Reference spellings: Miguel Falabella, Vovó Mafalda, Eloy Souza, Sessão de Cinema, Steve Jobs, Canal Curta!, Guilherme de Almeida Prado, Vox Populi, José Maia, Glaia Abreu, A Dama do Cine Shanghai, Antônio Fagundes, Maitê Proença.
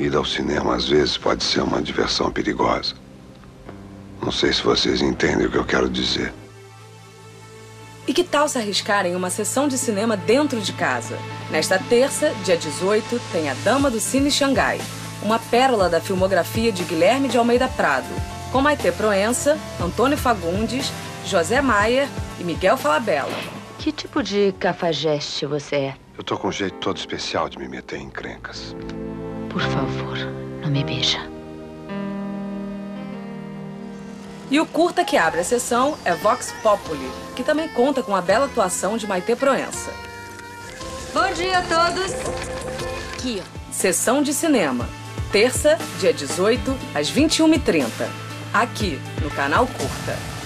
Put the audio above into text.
Ir ao cinema, às vezes, pode ser uma diversão perigosa. Não sei se vocês entendem o que eu quero dizer. E que tal se arriscar em uma sessão de cinema dentro de casa? Nesta terça, dia 18, tem A Dama do Cine Shanghai, uma pérola da filmografia de Guilherme de Almeida Prado, com Maitê Proença, Antônio Fagundes, José Maia e Miguel Falabella. Que tipo de cafajeste você é? Eu tô com um jeito todo especial de me meter em crencas. Por favor, não me beija. E o curta que abre a sessão é Vox Populi, que também conta com a bela atuação de Maitê Proença. Bom dia a todos. Aqui, ó. Sessão de cinema. Terça, dia 18, às 21h30. Aqui, no Canal Curta.